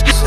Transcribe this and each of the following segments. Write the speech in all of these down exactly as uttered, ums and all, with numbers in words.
I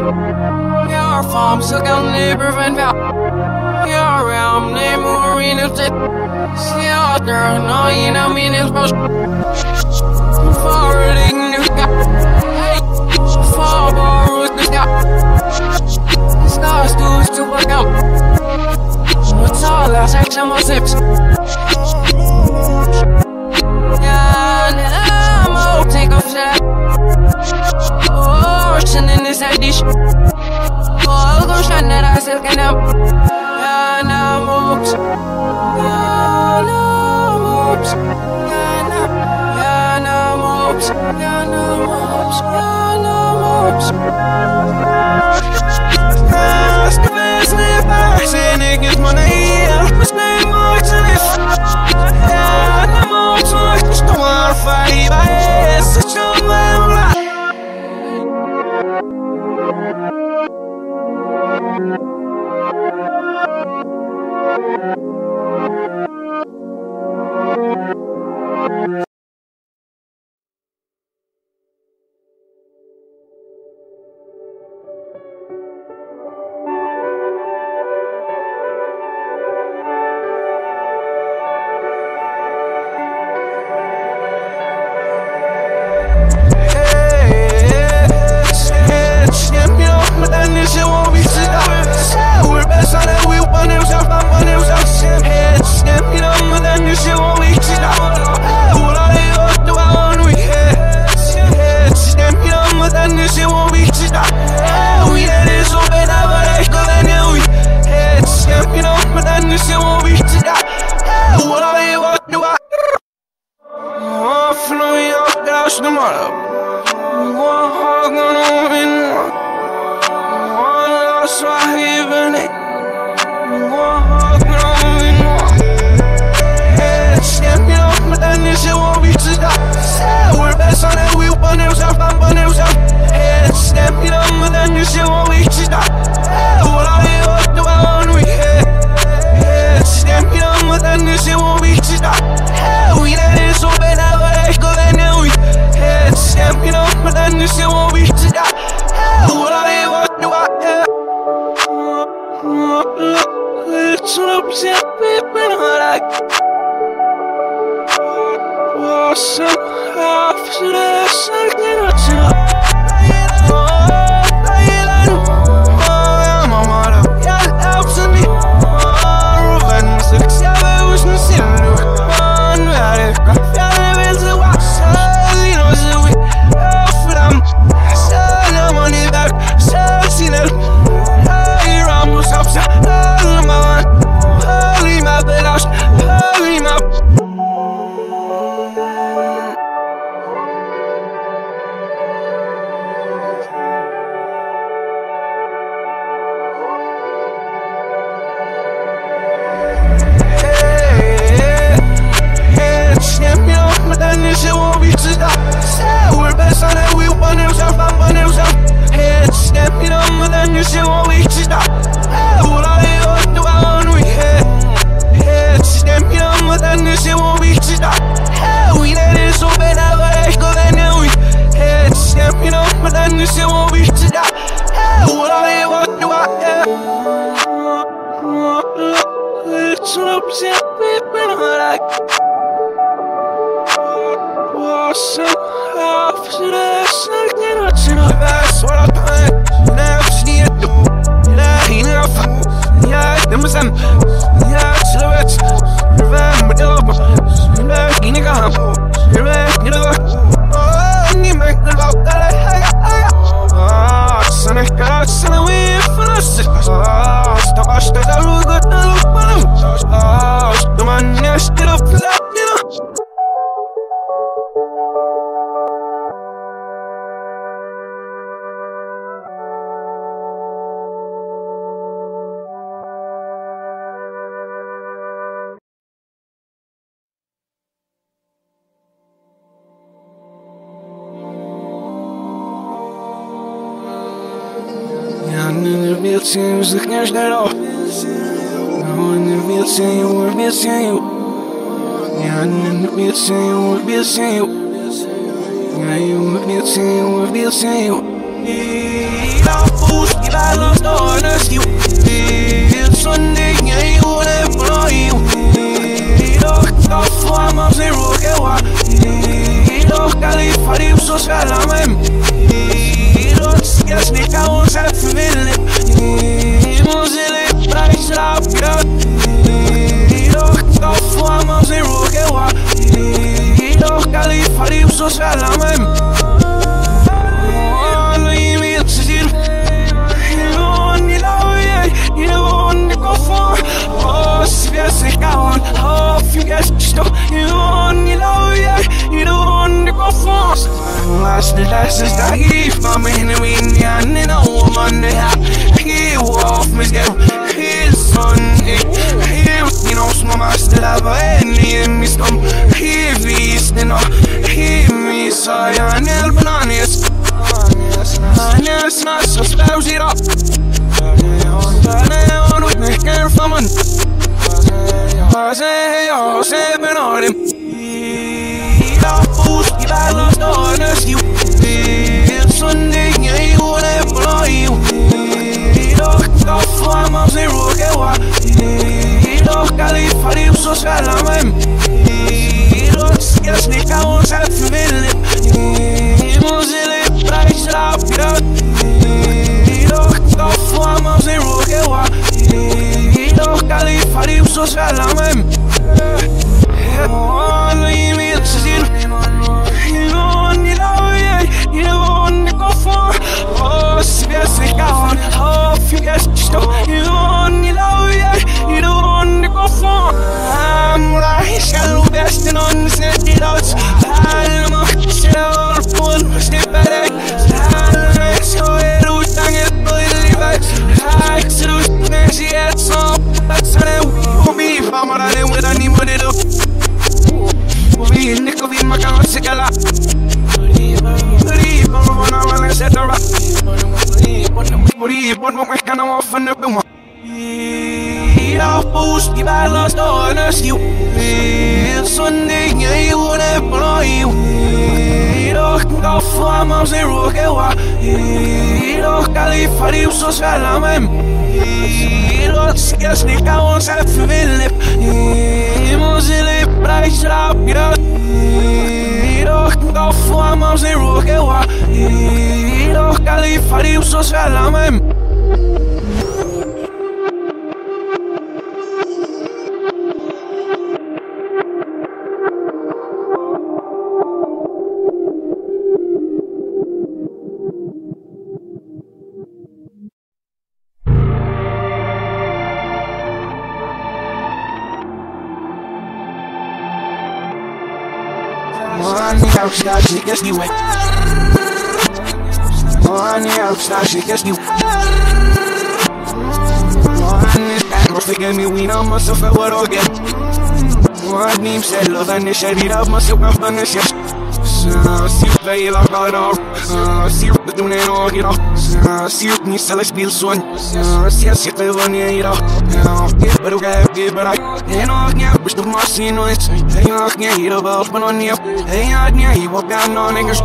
يا فام سكني برفنفع يا رامني مورين الجد سيادر ناينا من البش فاردين نوكا فابارود نوكا ستاس دوز توبكم وطالع سكسم وسبس I That's just I give my man to me, and then I want money. He off me, he's Sunday. He knows my master, I need me some. He is, you know, he is, I am helping on his. I know it's not so spouse it up. I don't know if I care for one. I say, I'll say, but on him. شريرة مسوقة فنشة سير بيل عقارة سير بدون عقارة سير بنسلش بيلسون سير سيقظان يعيرة كبر وكاب كبرك هناك نعب بشتوك معصين ويس هناك نعيرة بالبن ونيب هناك نعيب وقعن نانكش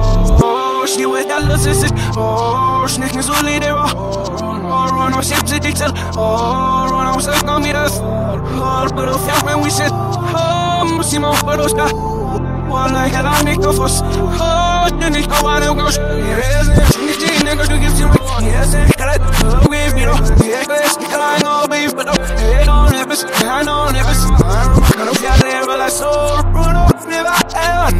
وش نويت على سيسك وش نكنزو لي دوا ورونا وشيب زي تكسل ورونا وسيب كاميرس ورونا وفياك من ويسد Musimo paroska, wala kalami kofos. Oh, deni kawane ugosh. Yes, niti nego tu gifti mo. Yes, kalat ugi biro. Yes, kalai no beef but oh, I don't have this, I don't have this. Karo fiare vala sor, bruno neva evan.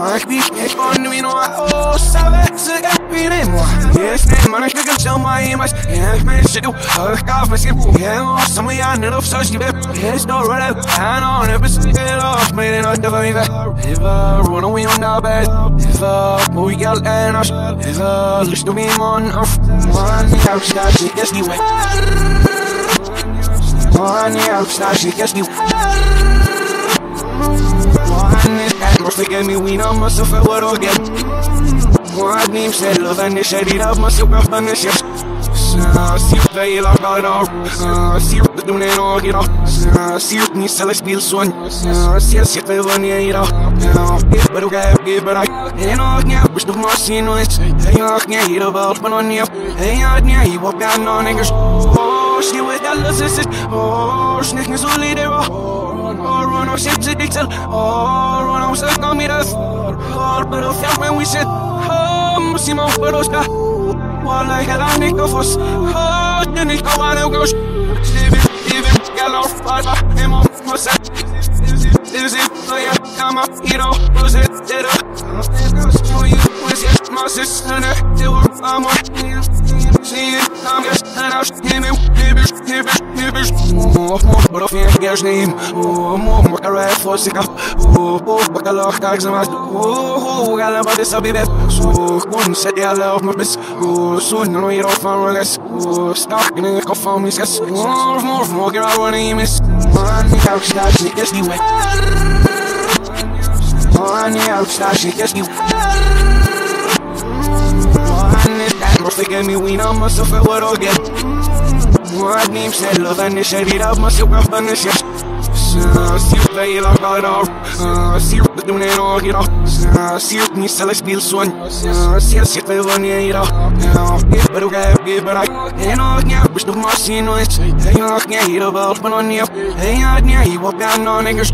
Mike bi ekon mi no oh, sabe se capire mo. Yes, man ich kann schon mal imas. Yes, man ich du, ich kauf mich. Yes, some ja ne auf so schlimm. Yes, no right out. I don't have this. مين نودفه ميفا إذا رونوي ونابد إذا موي قال أناش إذا لشتو ميمون أف ماني عبش ناشي كشني وي ماني عبش ناشي كشني وي ماني عبش ناشي وينا مصفة وروقات وعدني مسلو ذني شريرة بمسوك أفضل نشيش سير بيل عقارة سير بدون ناظرة سيرتني سلاسل صن سياسي قيظني ايرا يخبر وقاب قبرك هيناكني باش نغمع السينوات هيناكني هيرا بالطبن والنيف هيناكني ايوه بيعنا نقش وش نويت على الاساس وش نكنسوا اللي دايوه أرونا وشيت زديكتل أرونا وشيت ناميرس أربرو فيعمل ويشيت هم مسيما وفروشنا والله كلامي كفوس هدني الكوانا وقوش ليبي ليبي كلام فاضح إمام مسج ليزي ضيع كما يرو ليزي ترى شوي وزيت ماسس أنا تور أمر شيء نامش أنا شيء ليبي ليبي ليبي برو في عجاشني مو مكرر فوسيكا بكالوخ كاكزمات وغالا بدي سبيبات كون سدي على أوف مبس سون نويرو فارولس ستاقني قفا وميسكس مورف مورف موكرا ونيمس ماني عرب شتاش نكسني وي ماني عرب شتاش نكسني وي ماني تعمل فيكمي وينا مصفة وروجات وعدني مسلو ظني شريرة بمصير وقفنش يش سير بيلا قرار سير بدون ناغرة سيرتني سلاسل صن سياسي قيظني ايرا يخبر وقاب قبرك هيناكني باش نغمع السينوات هيناكني هيرا بالطبن والنيف هيناكني ايوه بيعنا نقش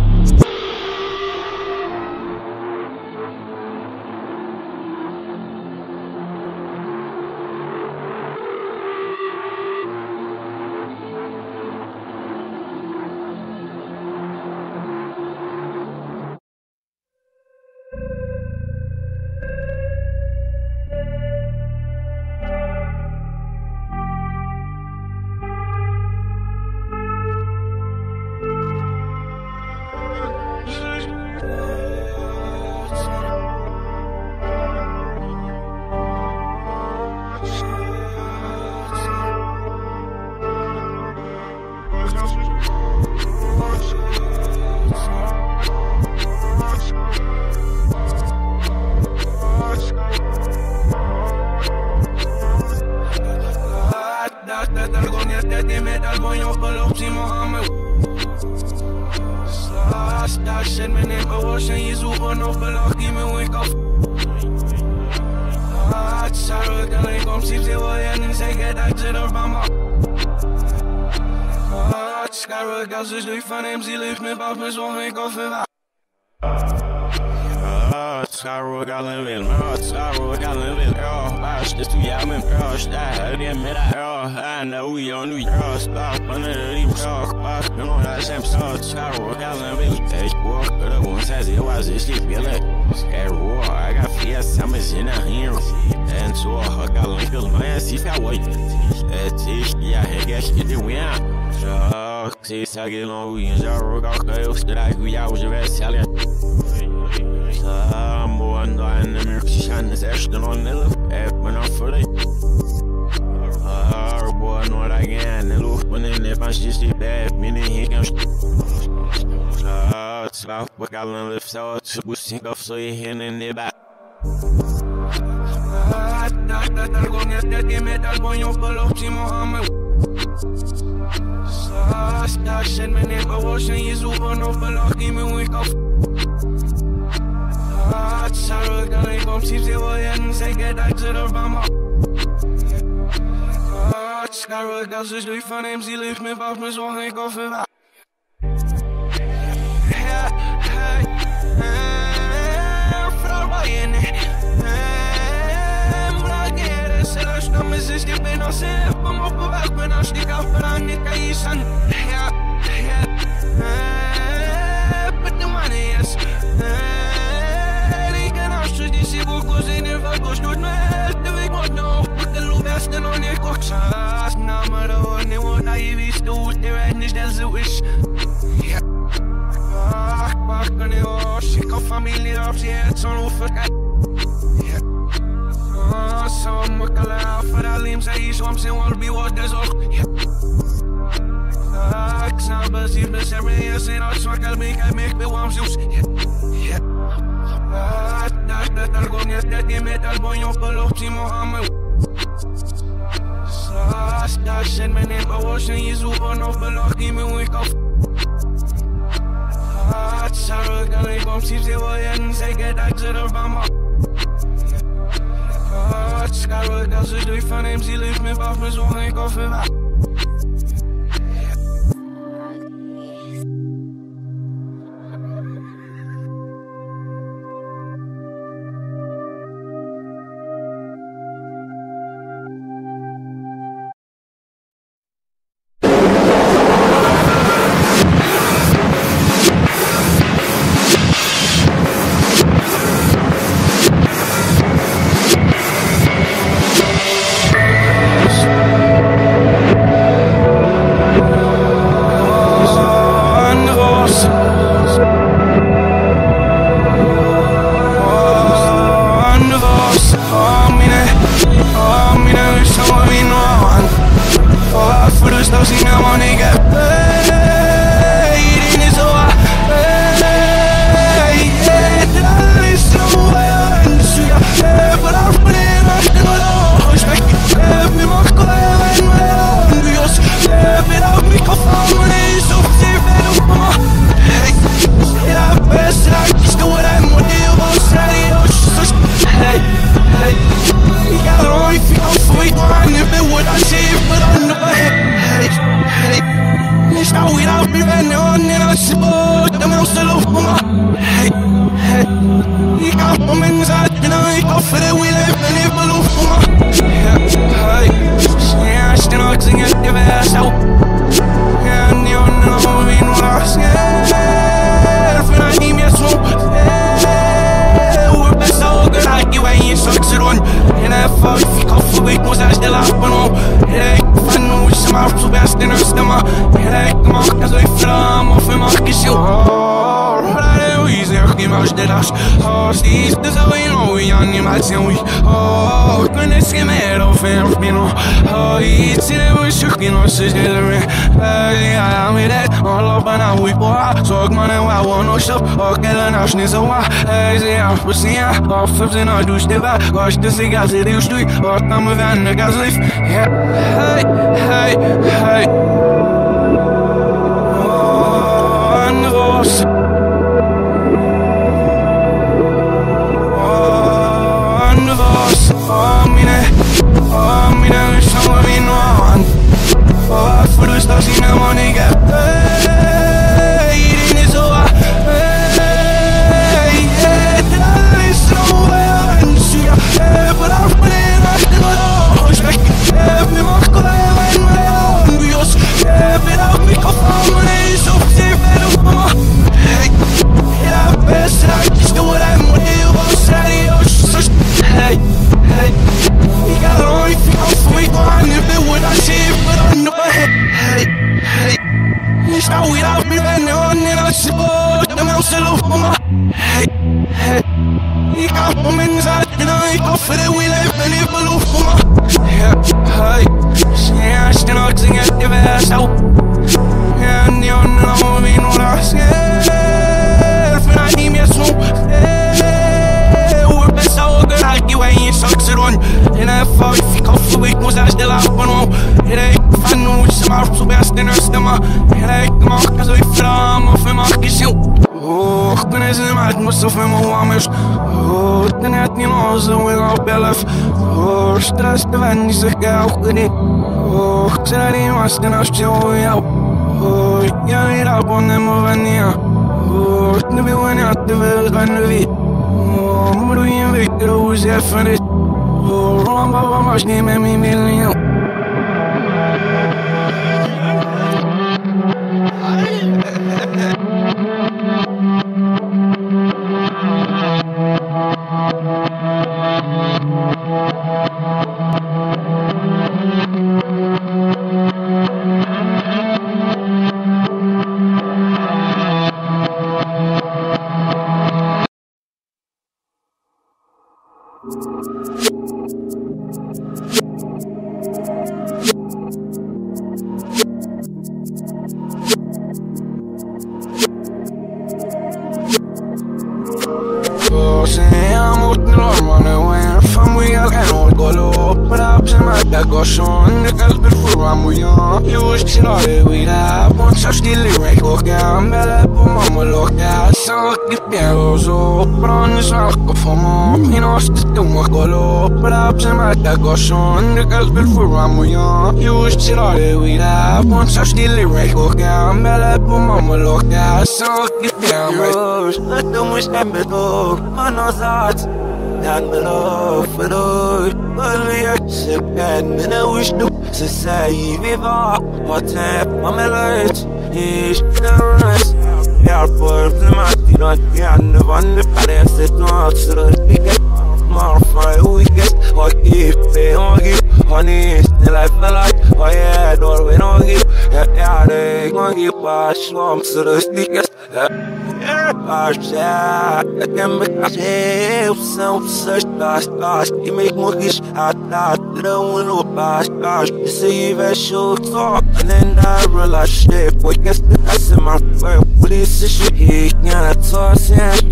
I I watch and use one of the last game and wake up. I saw a guy bomb sees the way and say get out of the bomb. I saw a guy so do if I'm see leave me back me so I go for back. Gosto de se gazer e os dois, agora estamos vendo na gasolif. Hey, hey, hey. Oh, and Ross. Oh, and Ross. Oh, mina. Oh, mina, eu estou a vir no ar. Oh, a furo está assim na mão, ninguém. We'll be right back. عشان القلب الفروع مياه لوش ناري ويلا بنشاش دليرك وقع ملعب وماما لقع ساقي بيعوزو براني ساق فما من أستد وقلو براب زمتك عشان القلب الفروع مياه لوش ناري ويلا بنشاش دليرك وقع ملعب وماما لقع ساقي بيعوز أتومش أبدو أنا زعت I'm in love with you, but I can't manage to save you. What's up, I'm in love. He's nervous. You're problematic. You're the one that I said not to forget. My friend, we get what you pay. I give honey. The life I like, I had all we don't give. Yeah, they won't give us lumps to forget. عشاء أكمل عشاء وسوسش باش باش يميك مغش عتعت لون وباش باش يسيب شو صعب نندار على شيء ويكسر أسمع وليس شيء نعت صاص نعت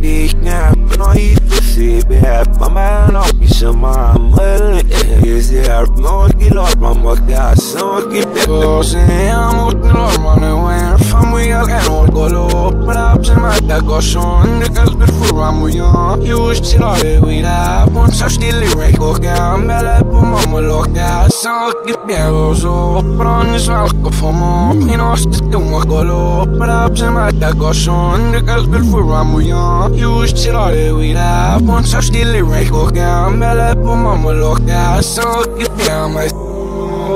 نعت نعيد سيبه ما نعيش مع مل يزير نودي لارم وقت سوكي بوسي أموت لارم وين فمي الأنور قلوب برابس ما عشان القلب الفروع مياه يوش ناري ويلا بنشاش دليرك وقع ملعب وماما لقع ساقي بيعوزو براني ساق فما من أستد وقلو براب زمتك عشان القلب الفروع مياه يوش ناري ويلا بنشاش دليرك وقع ملعب وماما لقع ساقي بيعوزو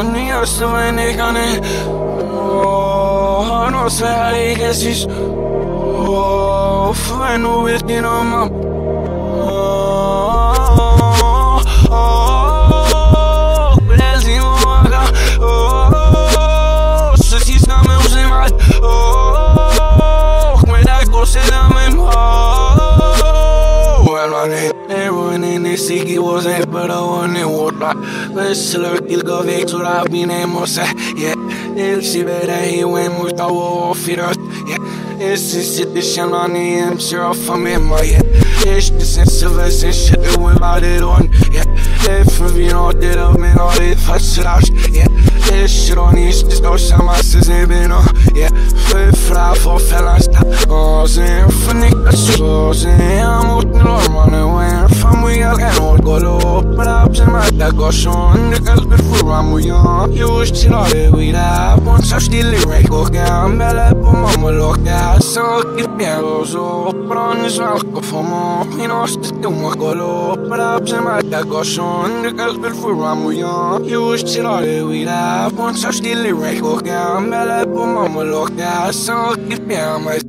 أنا أستويني كاني أنا أستويني كسيش I know it in a map. Oh, blessing water. Oh, ceci ça me fait mal. Oh, mais la gauche est la même. Oh, well on it. Everyone in the city was it, but I want it water. Let's look till go back to the beginning, I say. Yeah, it's better here when we start off it up. Yeah. This is shit, this shit on me, I'm sure off I'm in my head. This is civilization shit that we bought it on, yeah. If we know that I've been all it, that's trash, yeah. This shit on is just no shame, I says it been on, yeah. Free fry for felons, that goes in for niggas, goes in. I'm out in the Lord, man, I went from we all and all go low, but I've been mad that goes on. The girls before I'm young, you still all the way that once I still live, go down, my lap, mama, look down. ساقي بيعوزو براني ساق فما من أستد وقلو براب زمتك عشان القلب الفروع مياه يوش ناري ويلا بنشاش دليرك وقع ملعب وماما لقع ساقي بيعوزو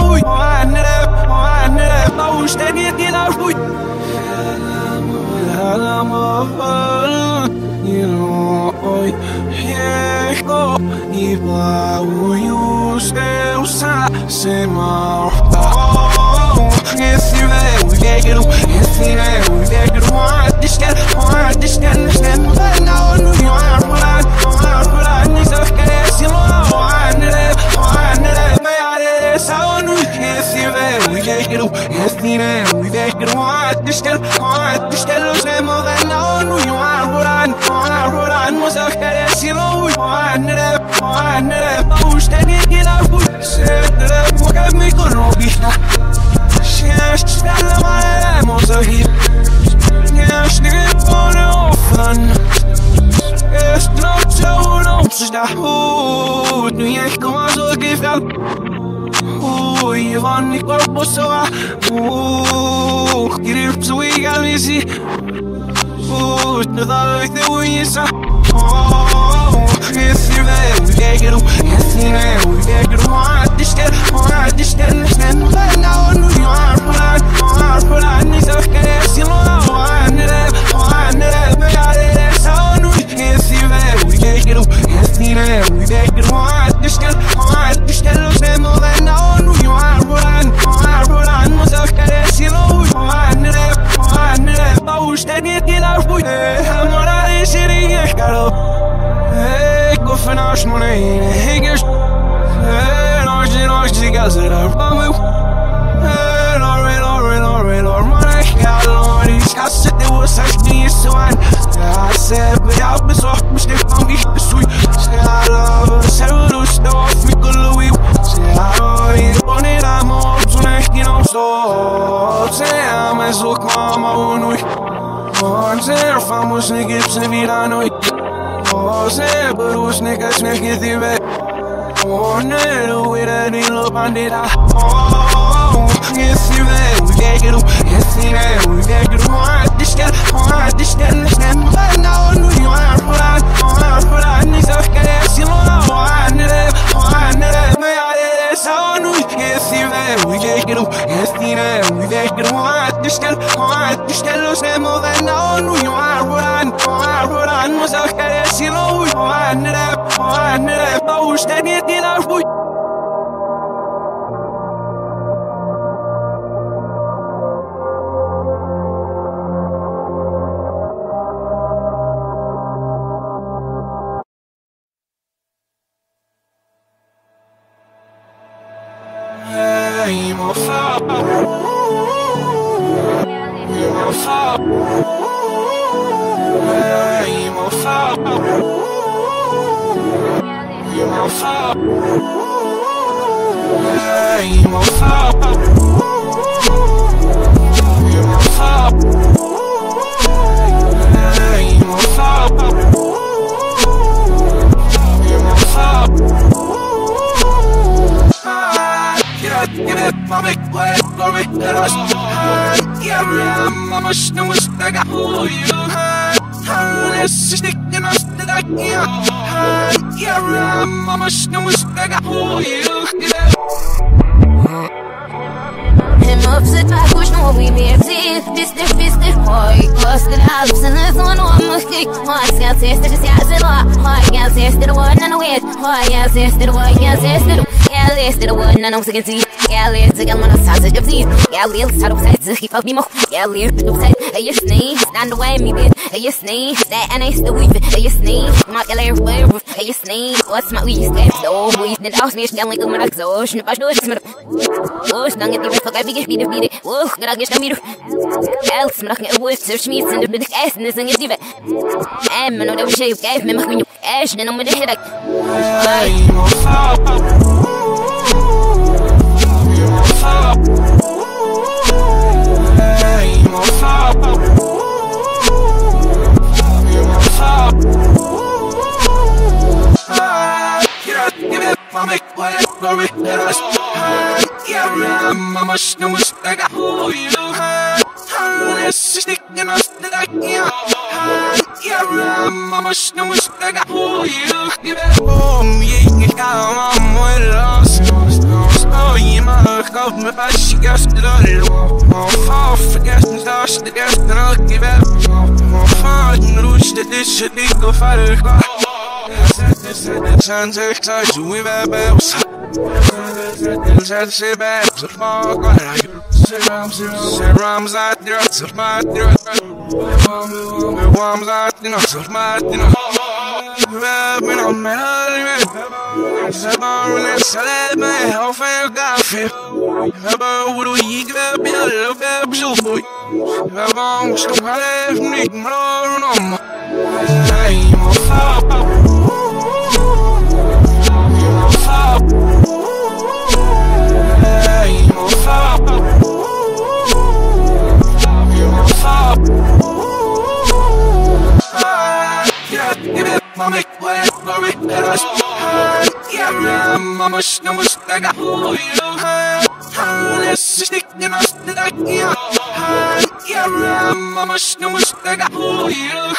I know that, I know that, I wish that I could get out. mi corro bina Shesh nella mare mozahi Shesh nipone ofan Shesh noptahu nomsj dahud Nuyahkum azor gifal Yvonnik warbo sawa Kirib zwi galisi Tnadalek dewisa يثير ويجروا يثير ويجروا ما عدش كده ما عدش كده احنا نغنى ونقول يعرفوا لعن يعرفوا لعن نسوي حكاية يصيروا وعنراب وعنراب علينا سونوش يثير ويجروا يثير ويجروا ما عدش كده ما عدش كده احنا نغنى ونقول يعرفوا لعن يعرفوا لعن نسوي حكاية يصيروا وعنراب وعنراب طوش تاني كده ويا مراري شريك كلام فناش منين هيجش ناجي ناجي جازر أربعميو لور لور لور لور ما نحكي لوري حسيت وصلتني السوان حسيت بيعب صح مش نفهم إيش بسوي سيارة سيارة ستوف في كل ويو سيارة يبوني لاموب ونحكي نوصل سيارة مزوق ماما ونوي وانزير فموس نجيبس نبيلانوي Ose brus negas negitibe Onero irani lo bandera Oh, yesibe ulegru yesibe ulegru Adishkel, adishkel nishnem Bana onu yuar furan, yuar furan Nizahkele silona Oanere, oanere Mayalele saonu Yesibe ulegru, yesibe ulegru Adishkel, adishkel nishnem Bana onu yuar furan, yuar furan Nizahkele سيلوي وعنراب وعنراب طوش تاني تيلا شبوي هاي مصاب هاي مصاب يا ايش لانه مدحرك اي مصاب اي مصاب اي مصاب اي مصاب كرات كبير فمك ولا تروح درست يا ماما مش مستقع ويلوها هنسش تكن نستدعيها يا ماما مش مستقع ويلوها بوم يجي الكلام والراس أي ما خاف ما بقاش جسد الروا مخاف جسد داش جسد الكباب مخاف نروش تدش ديك وفرقة سنت احتاج وبابا وصح سنت شباب صرفاق العيون سلام سلام زاد درات صرف ما درات وام زاد درات صرف ما درات باب من عمال المال زبون السلامة أو في القافة بابور ويقرب يلا باب شوفوي بابا وشوف عليه منك مرار ونمر أي مصاب وشنا مشتاقة وياها هل الشتكنا مشتاقة ياها يلا عما مشنا مشتاقة وياها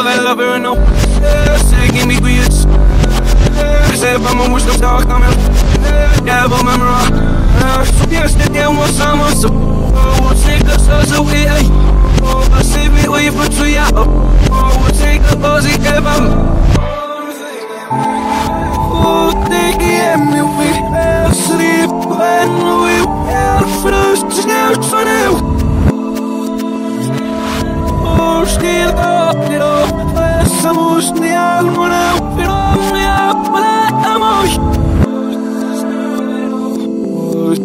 I love her and no said give me weird. I said if I'm a wish those dogs coming. Devil memorized. Yes, the damn one summer so. Oh, take us as a way. Oh, I see me where you put to ya. Oh, take a buzzy ever. Oh, take him away. I'll sleep when we are first out for now. Still up, you know, it's a most the almond out, you know, we are black emotion.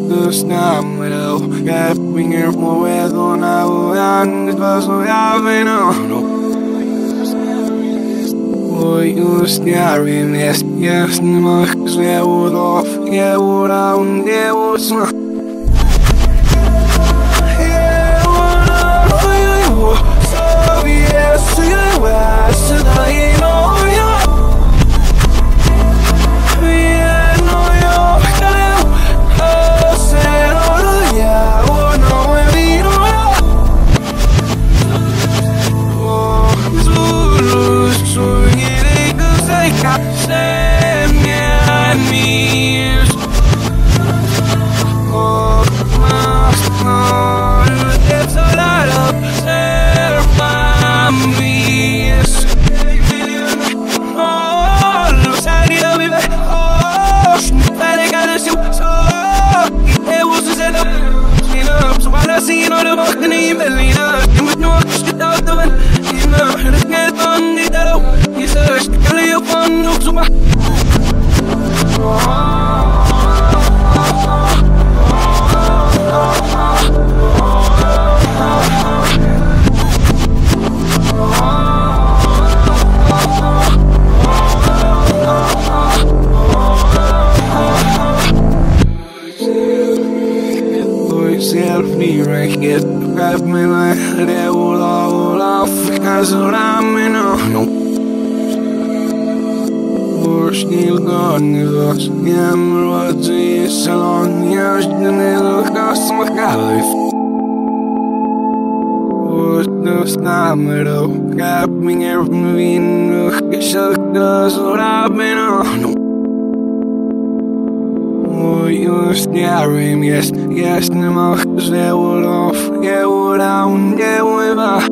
This time we know, got we hear more weather on our land, it was we have in our. Oh, you stare in this, yes, the marks we would off, yeah, would down, yeah, what's not. Grab me like they would all off because I'm in a we're still gone with us. Yeah, I'm ready so long. Yeah, it's the middle cost my life. What's the time at all? Grab me every window. It's a dust what I've been on. You're staring, yes, yes, the marks they would off, they would down, they would back.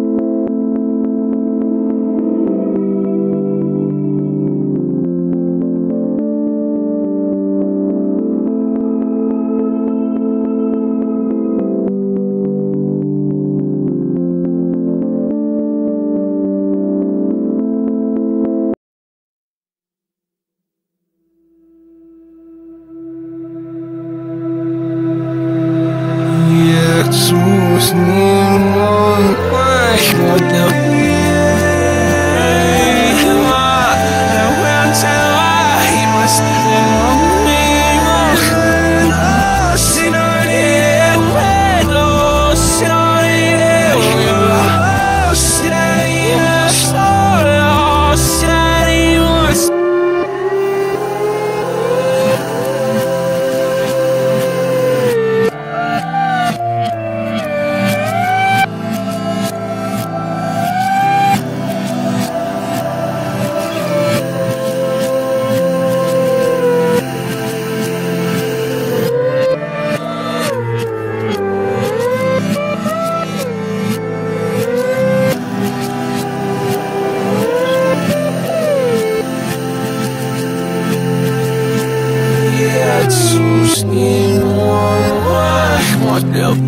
Jesus in one love.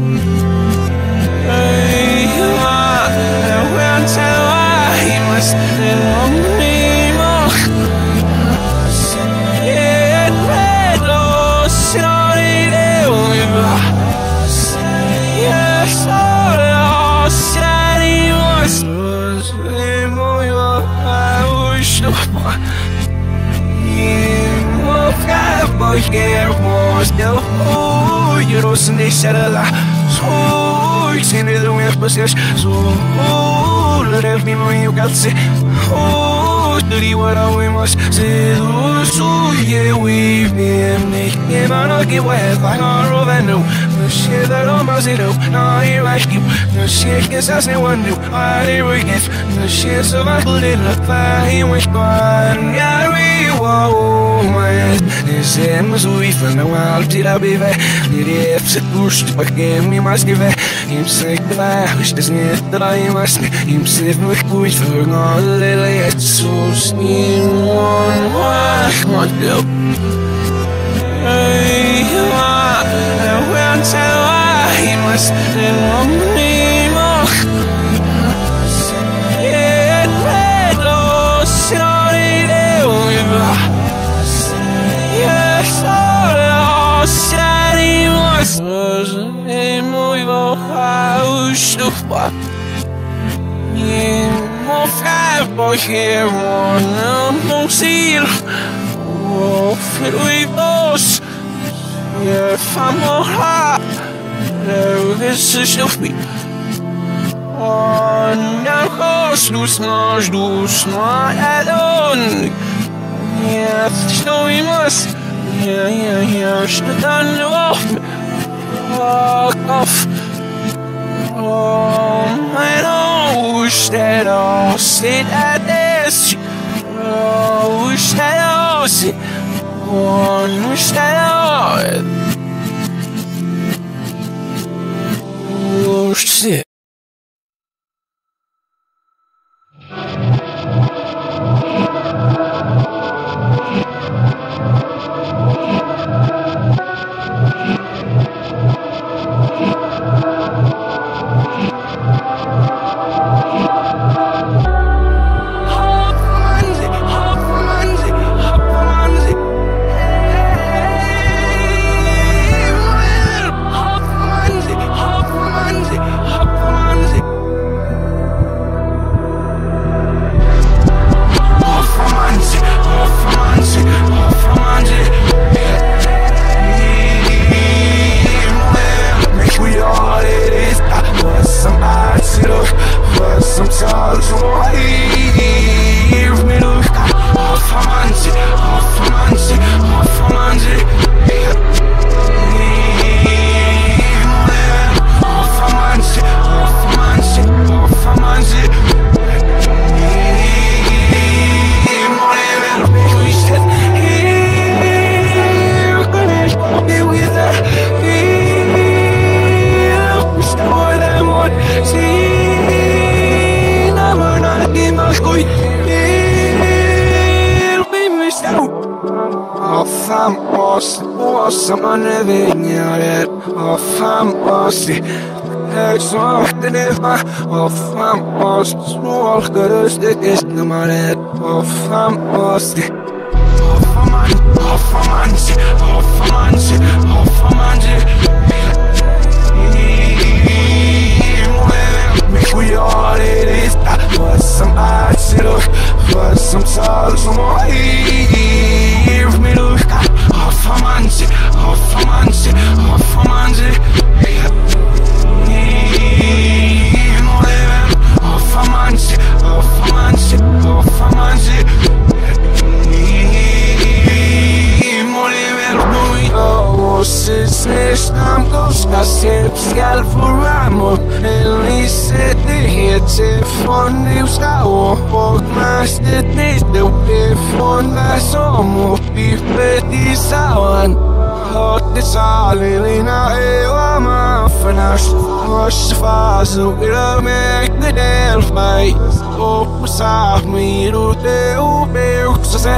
حط تعالي لينا ايوه ما فناش وش فازو الى مجد الفايز وبسعمير وتيو بيوكسسه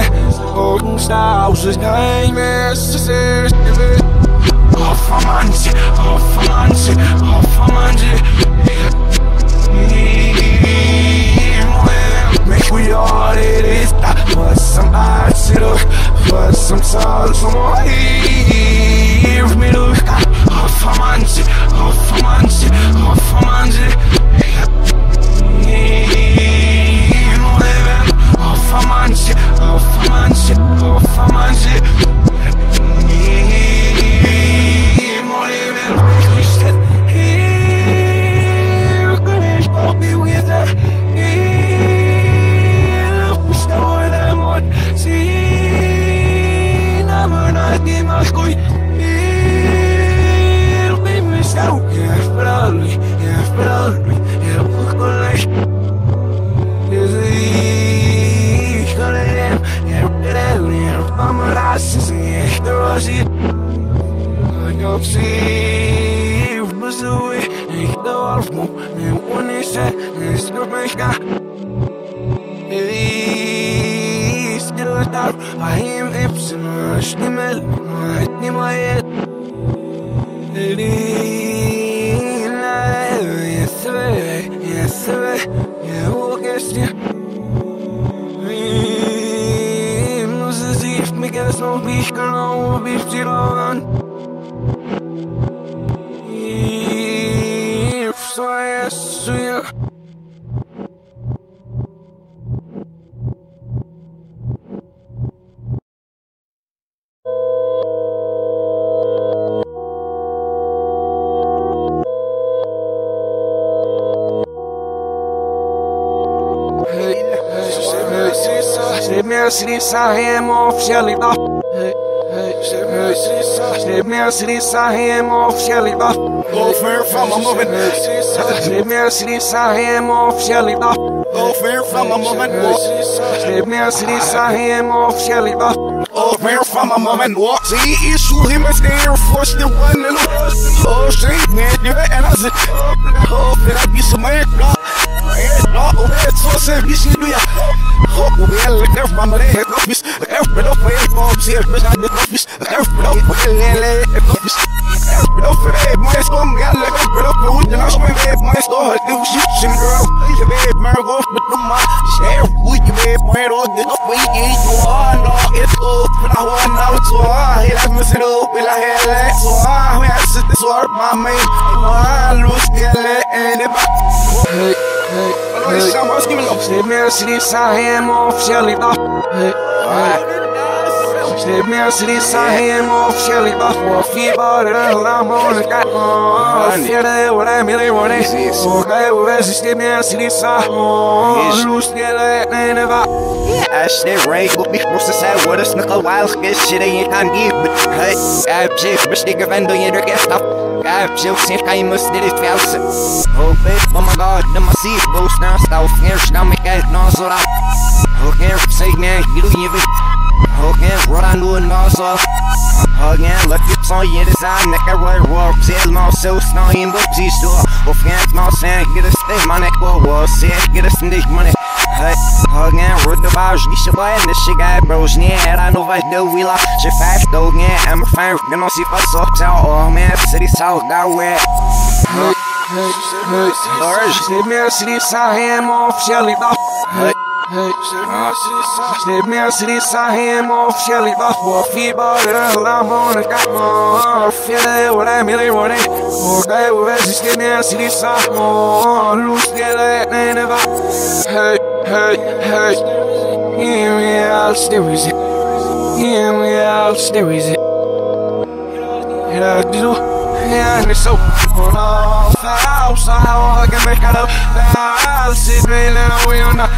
ومساوسس نايمسسس هفمانسي هفمانسي هفمانسي مش وياري ريستا وسم عسلو وسم صالصو موهيف ملوكا هفمانسي هفمانسي هفمانسي هفمانسي هفمانسي هفمانسي Here we are, still is it. Here I do. يعني سوف فأوصح وهجمك لو فعلت بيننا ويونا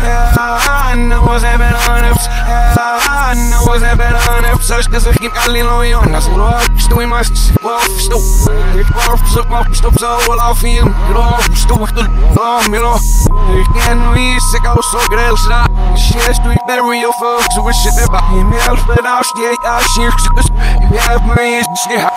أنا وزبل نفس أنا وزبل نفس أشكى سكين قليل ويونا صراخ شتوي ماش وقف شتو وقف شتو وقف شتو بزول عفيم روح شتو وقتل رام يروح كان ويسك أو صقريل شراء شيش توي بروي يوفوكس وش تبع يميل فلاش دي أشيك سكس يبقى مريض شيها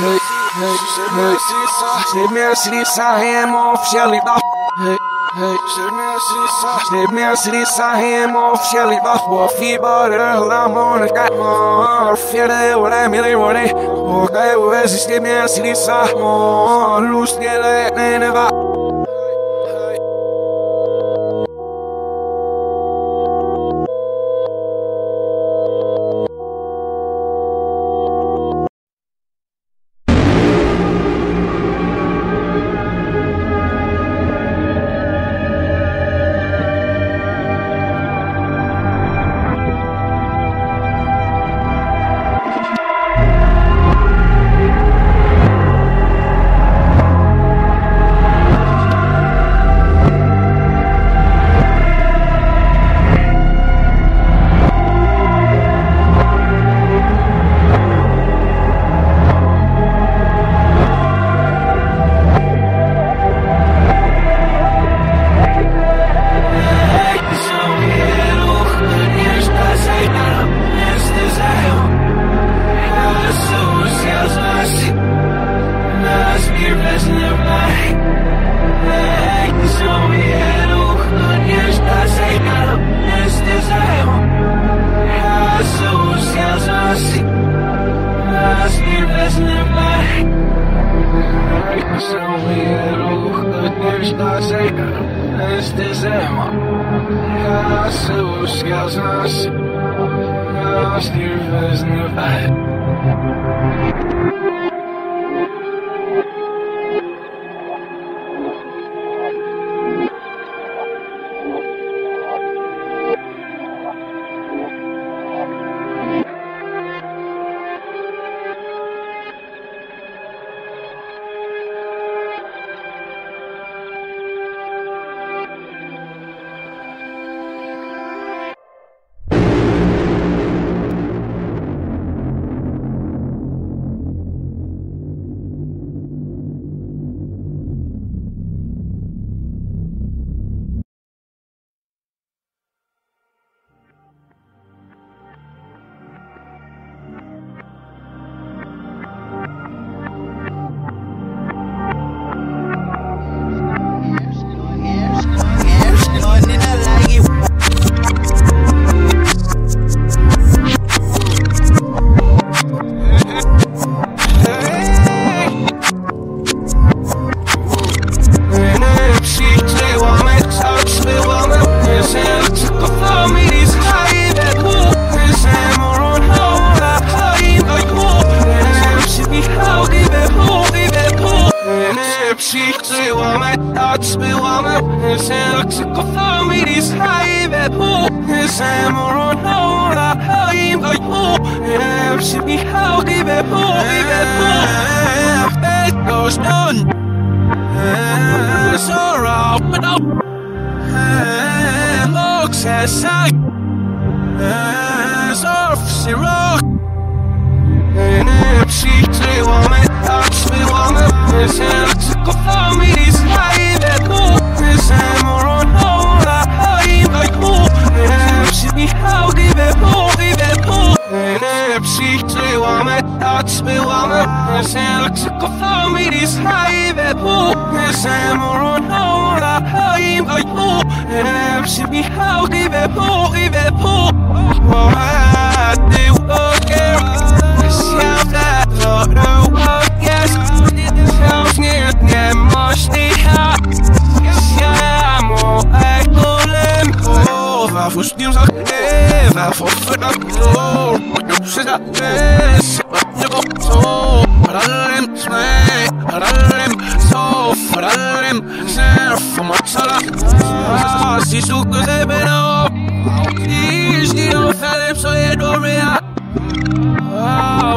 Hey, hey, hey, save me a city sign, I'm off, Shelly Buff. Hey, hey, save me a city sign, I'm off, Shelly Buff. Well, if you bought it, I'm on it, got more. Feel it, what I mean, what I mean. Okay, well, as you save me a city sign, more. Loose, get it, and if I.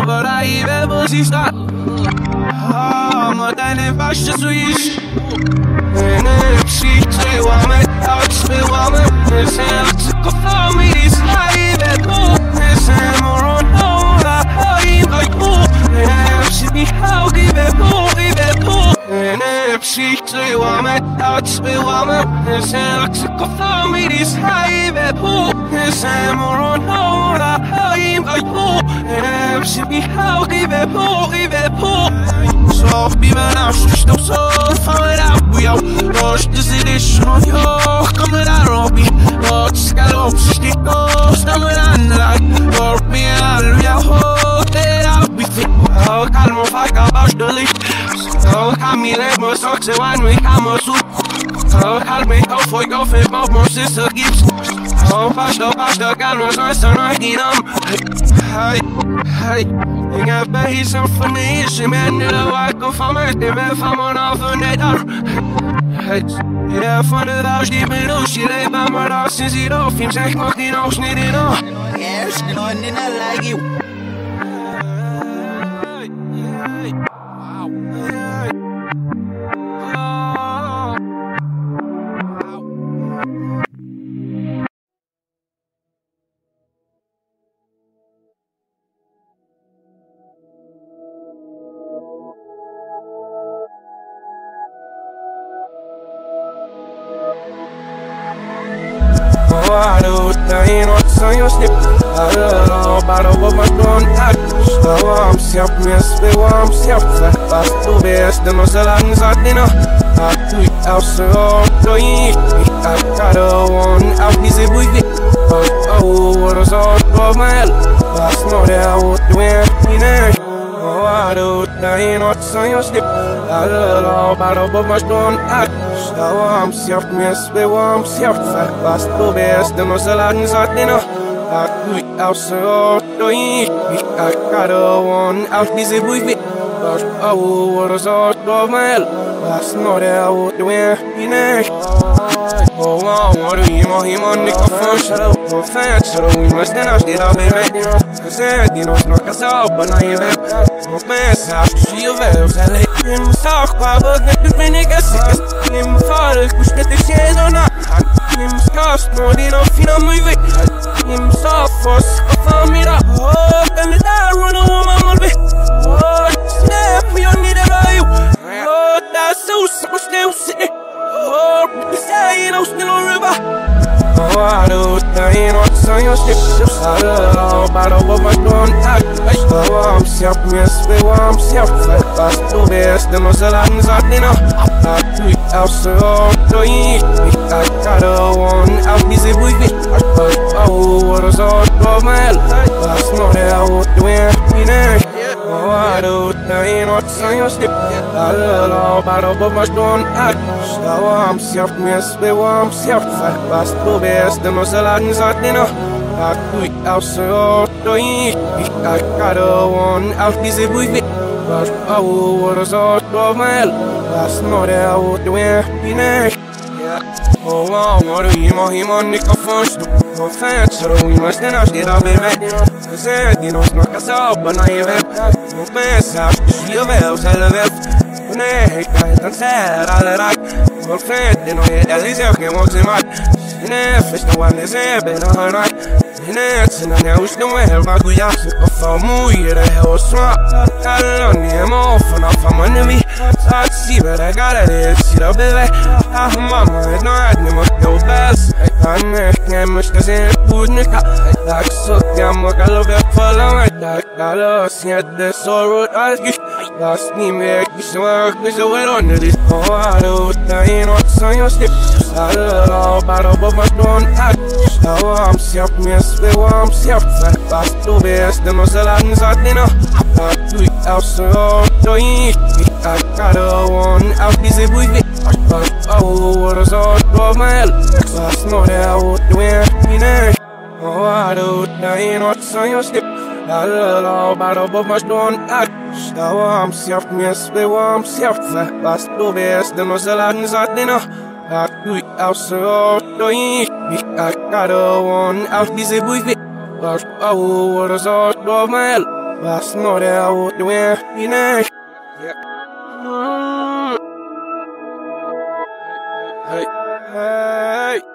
But I even pussy stop. Ah, ما تنفعش تسويش. نمشي توامي عكس بوامي نسيم تقطعمي سحيبك نسيم ورنورا حيبك نمشي بحاوقي ببوقي ببوق نمشي توامي عكس بوامي نسيم تقطعمي سحيبك نسيم ورنورا حيبك نمشي بحاوقي ببوقي ببوق صاف بمنعش اشتو صاف عمل عبوياو راش تزيدش رفياخ كامل عربي راش كالوبس اشتكاش كامل عندك ربي عالوياهو تلعبي فيك او كالمو فاكا باش دليش او كامي لابو سوكس وان ويكامو سوك او كالمي كوفو يكوفي باب موسيس الجيبس او فاشتو فاشتو كالمو سويس نايدي نام هاي هاي يا باهي سفني شمان لواك وفمرت ما فمنا فندر يا فند عشتي بنوش لي بمرا سيزيرو في مزح ماكين عوش نيرينا يا شلون نلاقيو I got a one out busy with it. But I was all normal. Last night I would wear you neck. Hey, hey.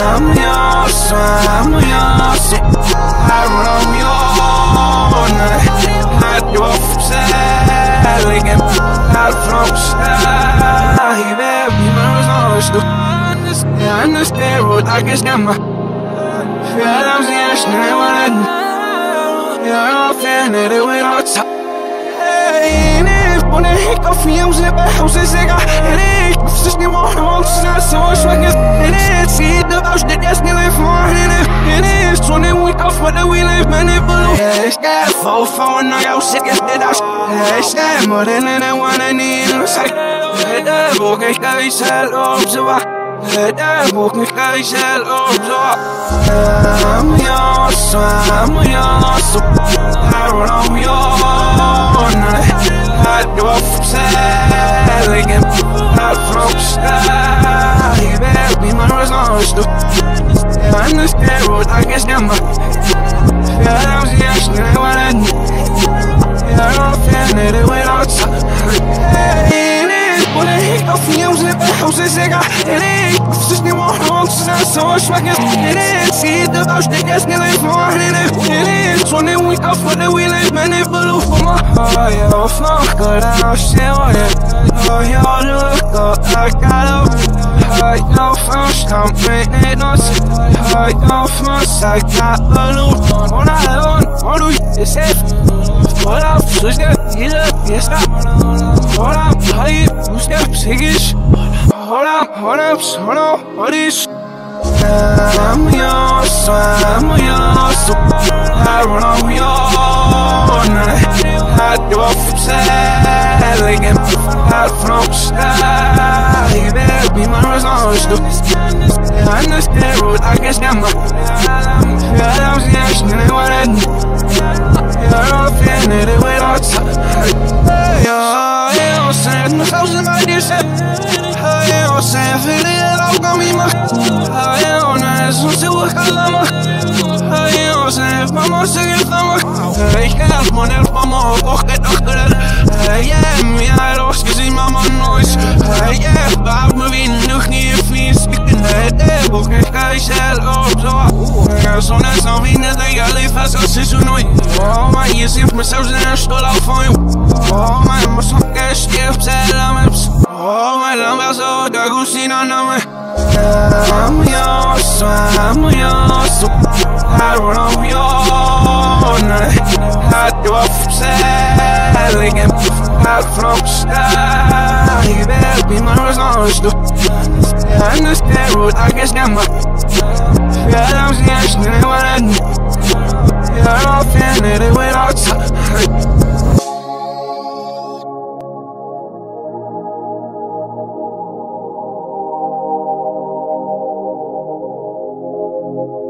I'm yours, I'm yours. I do a selling and I'm from Shy. Baby, I was always doing. I understand what I guess I'm. I'm serious, now I'm not offended. It went outside. وانا هيك قافية وزباحة وزيزيقة هنيك مفسسني واحنا والسنة سوا شوكس هنيك سيدنا بقى وشدد ياسني ويف واحنا هنيك صوني ويقف ودوي ليف ما نبلو هيش كيف وفا وانا جوسك يسدد عشق هيش كيف مرننا وانا نين وسك هيدا بوك مش كايش هالقرب زوا هيدا بوك مش كايش هالقرب زوا I'm yours, I'm yours I run on your own Selling and I'm from Shy. Baby, my words are stupid. I'm the scarecrow, I guess I'm my. Yeah, I'm the asshole, I want it. Yeah, I'm offended, it went outside. In it, when I hit the fuse, it was a cigar. In it, it's just new homes, and so I swag it. In it, see the house, they just knew it more. In it, in it, so then we go for the wheel and man, it blew for my heart. But I still want it. Oh, you look up, I got up. I know first, I'm making us. I know first, I got a loot. On I own, what do you say? What up, sister? You look, yes, I'm. What up, how you? Who's that, Siggish? What up, what up, son of what is? I'm yours, I'm yours. I run on your own. I do a selling and I'm from Shy. Baby, my words are stupid. I understand what I guess I'm not. Yeah, I'm the asshole, I want it. Yeah, I'm offended, it went outside. Yeah, yeah, I'm saying, my house is my dear set. Yeah, I'm saying, feeling it, I'm gonna be my. Yeah, I'm not, it's not to work, I'm not. Yeah, I'm saying, my mom's sick, it's not work. Ich helf man, helf man, man, doch geht doch drin. Hey, yeah, mir hat ausgesehen, man, man, neues. Hey, yeah, behaft mir wie ein Nuch, nie fies. Ich bin halt, ey, bock, ich kann ich helf, ob so. Ja, so nass, noch wie nicht, ey, alle fast, das ist so neu. Oh, man, hier sind mir selbst in der Stuhl auf euch. Oh, man, muss noch gestirbt, ey, Lammes. Oh, man, Lammes, oh, da guss ihn an, Lammes. I'm yours, I'm yours. I run on your own. I do a selling and I'm from Shy. Baby, my words are stupid. I understand what I guess I'm not. Yeah, I'm the asshole, I want it. Yeah, I'm offended, it went outside. Thank you.